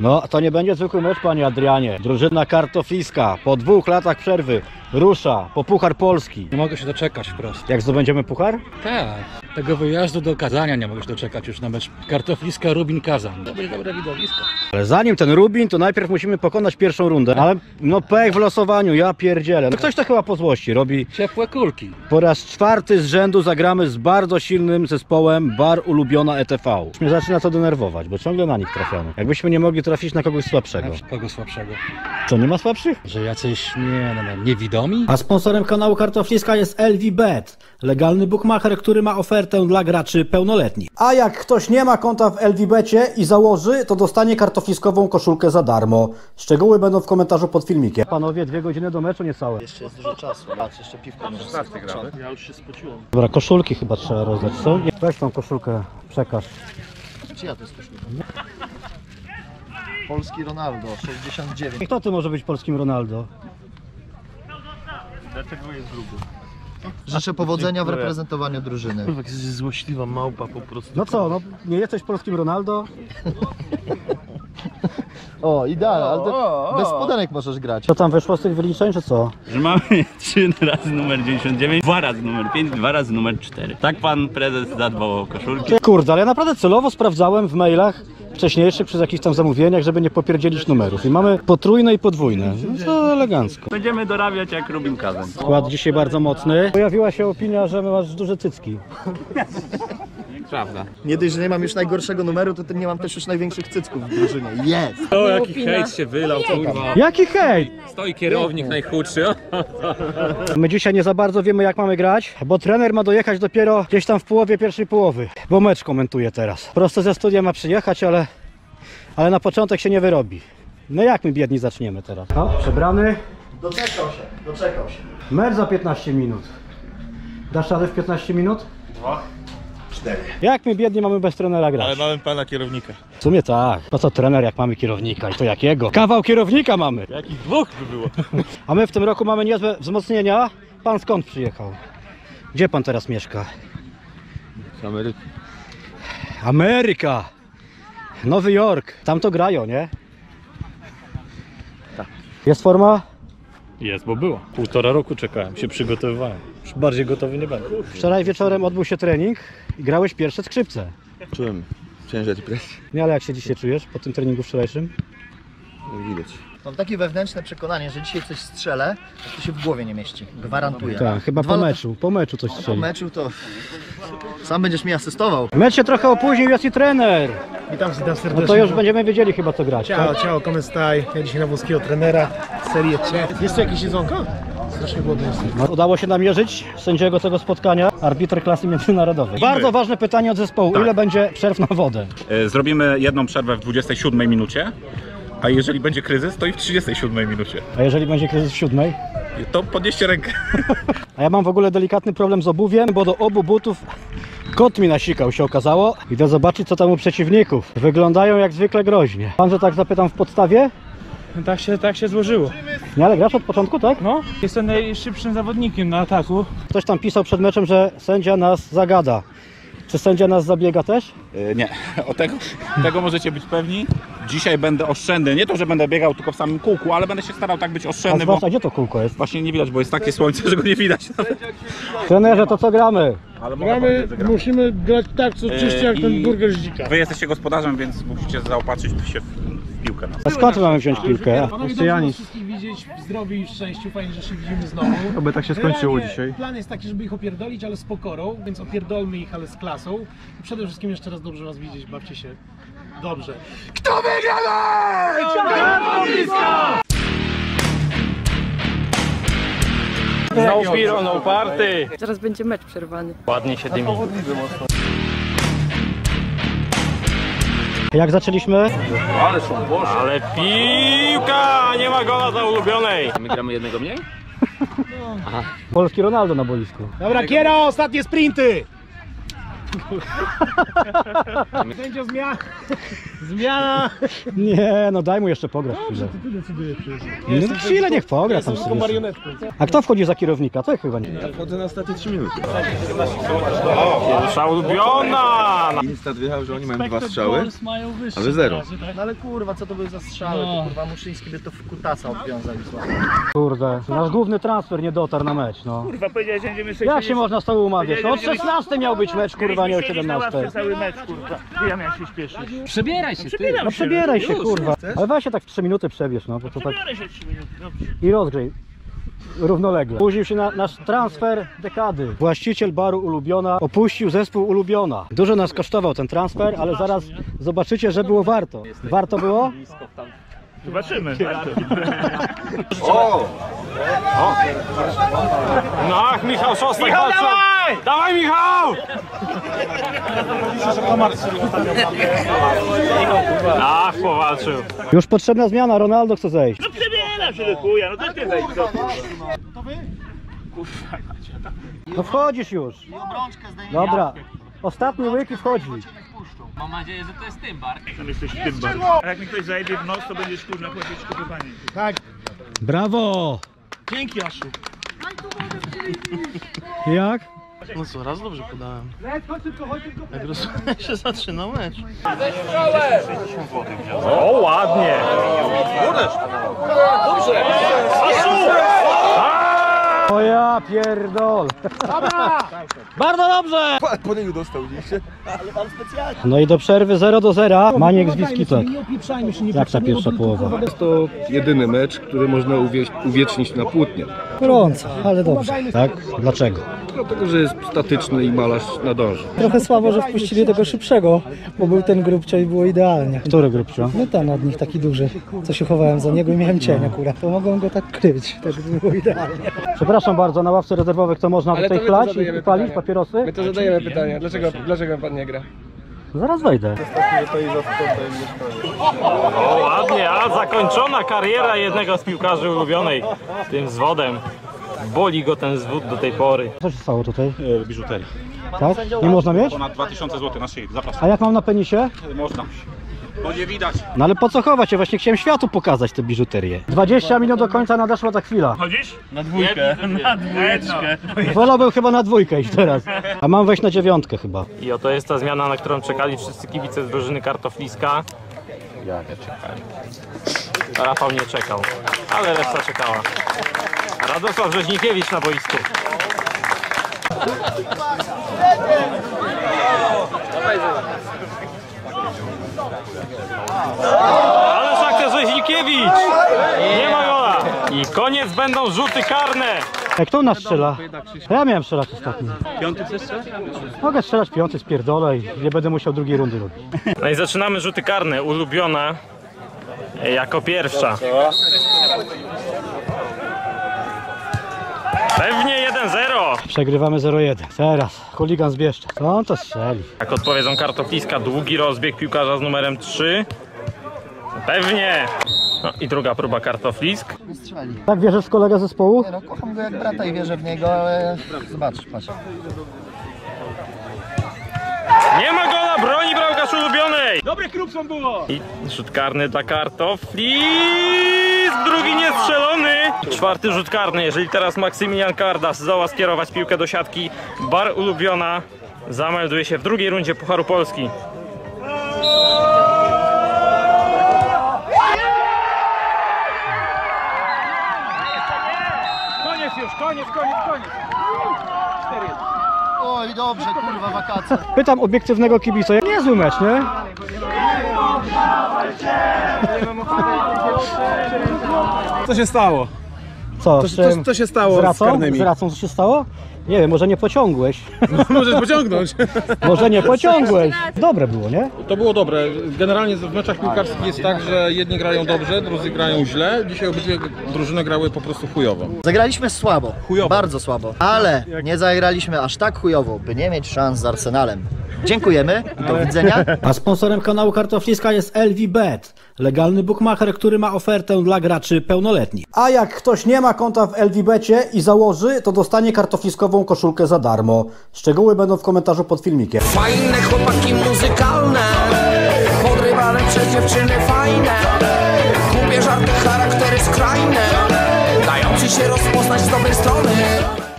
No, to nie będzie zwykły mecz, panie Adrianie. Drużyna kartofliska po 2 latach przerwy rusza po Puchar Polski. Nie mogę się doczekać wprost. Jak zdobędziemy puchar? Tak. Tego wyjazdu do Kazania nie mogę się doczekać już na mecz kartofliska Rubin Kazań. To będzie dobre widowisko. Ale zanim ten Rubin, to najpierw musimy pokonać pierwszą rundę. Ale no pech w losowaniu, ja pierdzielę. No, ktoś to chyba po złości robi. Ciepłe kulki. Po raz 4 z rzędu zagramy z bardzo silnym zespołem Bar Ulubiona ETV. Już mnie zaczyna to denerwować, bo ciągle na nich trafiamy. Jakbyśmy nie mogli trafić na kogoś słabszego. Na kogoś słabszego. Co, nie ma słabszych? Że jacyś niewidomi? A sponsorem kanału Kartofliska jest LVBet, legalny bookmacher, który ma ofertę dla graczy pełnoletnich. A jak ktoś nie ma konta w LVBecie i założy, to dostanie kartofliskową koszulkę za darmo. Szczegóły będą w komentarzu pod filmikiem. Panowie, 2 godziny do meczu niecałe. Jeszcze jest dużo czasu, patrz, jeszcze piwko może sobie. Ja już się spociłem. Dobra, koszulki chyba trzeba rozdać, co? Weź tą koszulkę, przekaż. Czyja to jest koszulka? Polski Ronaldo, 69. Kto ty może być polskim Ronaldo? Dlaczego jest gruby? Życzę powodzenia w reprezentowaniu drużyny. Kurwa, jesteś złośliwa małpa po prostu. No co, no nie jesteś polskim Ronaldo? O, idealnie, ale bez podanek możesz grać. Co tam wyszło z tych wyliczeń, czy co? Że mamy 3 razy numer 99, 2 razy numer 5, 2 razy numer 4. Tak pan prezes zadbał o koszulki. Kurde, ale ja naprawdę celowo sprawdzałem w mailach wcześniejszych, przez jakichś tam zamówieniach, żeby nie popierdzielić numerów. I mamy potrójne i podwójne. No to elegancko. Będziemy dorabiać jak Rubin Kazań. Skład dzisiaj bardzo mocny. Pojawiła się opinia, że masz duże cycki. Prawda. Nie dość, że nie mam już najgorszego numeru, to nie mam też już największych cycków w drużynie. Jest! O, jaki hejt się wylał, kurwa. Jaki hejt? Stoi kierownik najchudszy. My dzisiaj nie za bardzo wiemy, jak mamy grać, bo trener ma dojechać dopiero gdzieś tam w połowie pierwszej połowy. Bo mecz komentuje teraz. Prosto ze studia ma przyjechać, ale na początek się nie wyrobi. No jak my biedni zaczniemy teraz? No, przebrany. Doczekał się. Mecz za 15 minut. Dasz radę w 15 minut? 2. 4. Jak my biedni mamy bez trenera grać? Ale mamy pana kierownika. W sumie tak. Po co trener, jak mamy kierownika? I to jakiego? Kawał kierownika mamy! Jakich 2 by było? A my w tym roku mamy niezłe wzmocnienia. Pan skąd przyjechał? Gdzie pan teraz mieszka? Z Ameryki. Ameryka! Nowy Jork. Tam to grają, nie? Tak. Jest forma? Jest, bo było. 1,5 roku czekałem, się przygotowywałem. Już bardziej gotowy nie będę. Wczoraj wieczorem odbył się trening i grałeś pierwsze skrzypce. Czułem ciężar i presję. Nie, ale jak się dzisiaj czujesz po tym treningu wczorajszym? Widać. Mam takie wewnętrzne przekonanie, że dzisiaj coś strzelę, że to się w głowie nie mieści. Gwarantuję. Tak, chyba po meczu coś strzeli. Po meczu to sam będziesz mi asystował. Mecz się trochę opóźnił, jest i trener. Witam serdecznie. No to już będziemy wiedzieli chyba co grać. Ciao, come stai? Ja dzisiaj na włoskiego trenera w Serie C. Jest tu jakieś jedzonko? Strasznie głodny jestem. Udało się namierzyć sędziego tego spotkania, arbiter klasy międzynarodowej. Bardzo ważne pytanie od zespołu. Tak. Ile będzie przerw na wodę? Zrobimy jedną przerwę w 27 minucie. A jeżeli będzie kryzys, to i w 37 minucie. A jeżeli będzie kryzys w 7? To podnieście rękę. A ja mam w ogóle delikatny problem z obuwiem, bo do obu butów kot mi nasikał, się okazało. Idę zobaczyć, co tam u przeciwników. Wyglądają jak zwykle groźnie. Pan, że tak zapytam w podstawie? Tak się złożyło. Nie, ale grasz od początku, tak? No, jestem najszybszym zawodnikiem na ataku. Ktoś tam pisał przed meczem, że sędzia nas zagada. Czy sędzia nas zabiega też? Nie, o tego możecie być pewni. Dzisiaj będę oszczędny, nie to, że będę biegał tylko w samym kółku, ale będę się starał tak być oszczędny, bo... A gdzie to kółko jest? Właśnie nie widać, bo jest takie słońce, że go nie widać. Trenerze, to co gramy? Ale musimy grać tak, co czyście jak ten burger z dzika. Wy jesteście gospodarzem, więc musicie zaopatrzyć się w piłkę. A skąd mamy wziąć piłkę? Panowie, dobrze nas wszystkich widzieć, w zdrowiu i w szczęściu, fajnie, że się widzimy znowu. Oby tak się skończyło dzisiaj. Plan jest taki, żeby ich opierdolić, ale z pokorą, więc opierdolmy ich, ale z klasą. I przede wszystkim jeszcze raz dobrze was widzieć, bawcie się dobrze. Kto wygra mecz? No piro, no party! Zaraz będzie mecz przerwany. Ładnie się dymi. Jak zaczęliśmy? Ale są boże. Ale piłka! Nie ma gola za ulubionej! My gramy jednego mniej? Polski Ronaldo na boisku. Dobra, Kiero, ostatnie sprinty! Będzie zmiana. Zmiana. Nie, no daj mu jeszcze pograć. Dobrze, ty decydujesz. No chwilę niech pogra. Jestem tam tylko marionetką. A kto wchodzi za kierownika? To ja chyba nie. Ja wchodzę na ostatnie 3 minuty. Puchar Ulubiona! Instant wyjechał, że oni mają 2 strzały, a wy 0. No ale kurwa, co to były za strzały? To kurwa Muszyński by to w kutasa odwiązał. Kurde, nasz główny transfer nie dotarł na mecz, no. Kurwa, powiedziałeś, że będziemy 6. Jak się można z tobą umawiać? O 16 miał być mecz, kurwa, nie o 17. Cały mecz, kurwa. Ja miałem się śpieszyć. Przebieraj się, ty. No przebieraj się, kurwa. Ale weź się tak w 3 minuty przebierz, no. Bo to tak... I rozgrzej. Równolegle. Później się nasz transfer dekady. Właściciel baru Ulubiona opuścił zespół Ulubiona. Dużo nas kosztował ten transfer, ale zaraz zobaczycie, że było warto. Warto było? Zobaczymy. O! O! No, Michał Szostak. Michał, dawaj! Dawaj, Michał! Ach, powalczył. Już potrzebna zmiana, Ronaldo chce zejść. No przebiera się do chuja, no to ty zejdź. Kurwa, no wchodzisz już. Dobra. Ostatni łyk i wchodzi. Mam nadzieję, że to jest Tymbar. Tam jesteś Tymbar. A jak mi ktoś zajdzie w nos, to będziesz kurna płacić kupowanie. Tak. Brawo! Dzięki, Aszu. Jak? No co, raz dobrze podałem. Jak rozumiem, się zaczyna mecz. O, ładnie! Dobrze! Aszu! O ja pierdol! Dobra! Bardzo dobrze! Po niego dostał dzisiaj. Ale mam specjalnie. No i do przerwy 0-0. Maniek z Biskitek. Jak ta pierwsza połowa? Jest to jedyny mecz, który można uwiecznić na płótnie. Gorąco, ale dobrze. Tak? Dlaczego? Dlatego, że jest statyczny i malarz nadąży. Trochę słabo, że wpuścili tego szybszego, bo był ten Grubcio i było idealnie. Który Grubcio? No ten od nich taki duży, co się chowałem za niego i miałem cień akurat. To mogą go tak kryć, też było idealnie. Przepraszam bardzo, na ławce rezerwowych to można ale tutaj chlać i palić pytania. Papierosy? My to zadajemy pytanie, dlaczego pan nie gra? Zaraz wejdę. O, ładnie, a zakończona kariera jednego z piłkarzy ulubionej tym zwodem. Boli go ten zwód do tej pory. Co się stało tutaj? Biżuteria. Tak? Nie można mieć? Ponad 2000 zł na szyję, zapraszam. A jak mam na penisie? Można. Bo nie widać. No ale po co chować? Ja właśnie chciałem światu pokazać tę biżuterię. 20 minut do końca nadeszła ta chwila. Chodzisz? Na dwójkę. Na dwójeczkę. Wolałbym chyba na dwójkę iść teraz. A mam wejść na 9 chyba. I oto jest ta zmiana, na którą czekali wszyscy kibice z drużyny Kartofliska. Ja nie czekałem. Rafał nie czekał, ale reszta czekała. Radosław Brzeźnikiewicz na boisku. Ale szakta Brzeźnikiewicz! Nie ma gola! I koniec, będą rzuty karne! Jak kto u nas strzela? Ja miałem strzelać ostatnio. Piąty chcesz strzelać? Mogę strzelać piąty, spierdolę i nie będę musiał drugiej rundy robić. No i zaczynamy rzuty karne. Ulubiona jako pierwsza. Pewnie 1-0. Przegrywamy 0-1. Teraz chuligan z Bieszczad. Co on to strzeli? Jak odpowiedzą Kartofliska, długi rozbieg piłkarza z numerem 3. Pewnie. No i druga próba Kartoflisk. Strzeli. Tak wierzysz w kolegę zespołu? Nie, no, kocham go jak brata i wierzę w niego, ale zobacz, patrz. Nie ma gola, broni bramkarz ulubionej. Dobre krupcą było. I rzut karny dla Kartoflisk. Drugi niestrzelony. Czwarty rzut karny, jeżeli teraz Maksymilian Kardas zdoła skierować piłkę do siatki, Bar Ulubiona zamelduje się w drugiej rundzie Pucharu Polski. Koniec już, koniec. Oj, dobrze, kurwa, wakacje. Pytam obiektywnego kibica, niezły mecz, nie? Co się stało? Co? Co się stało z karnymi? Z racą, co się stało? Nie wiem, może nie pociągłeś. Możesz pociągnąć. Może nie pociągłeś. Dobre było, nie? To było dobre. Generalnie w meczach piłkarskich jest tak, że jedni grają dobrze, drudzy grają źle. Dzisiaj obydwie drużyny grały po prostu chujowo. Zagraliśmy słabo. Chujowo. Bardzo słabo. Ale nie zagraliśmy aż tak chujowo, by nie mieć szans z Arsenalem. Dziękujemy i do widzenia. A sponsorem kanału Kartofliska jest LVBet, legalny bookmacher, który ma ofertę dla graczy pełnoletnich. A jak ktoś nie ma konta w LVBecie i założy, to dostanie kartofliskową koszulkę za darmo. Szczegóły będą w komentarzu pod filmikiem. Fajne chłopaki muzykalne, podrywane przez dziewczyny fajne, głupie żarty, charaktery skrajne, dający się rozpoznać z dobrej strony.